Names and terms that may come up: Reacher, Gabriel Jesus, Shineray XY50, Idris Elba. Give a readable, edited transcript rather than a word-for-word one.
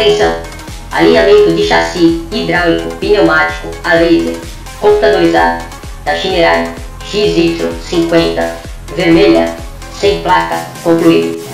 Atenção! Alinhamento de chassi, hidráulico, pneumático, a laser, computadorizado, da Shineray XY50, vermelha, sem placa, concluído.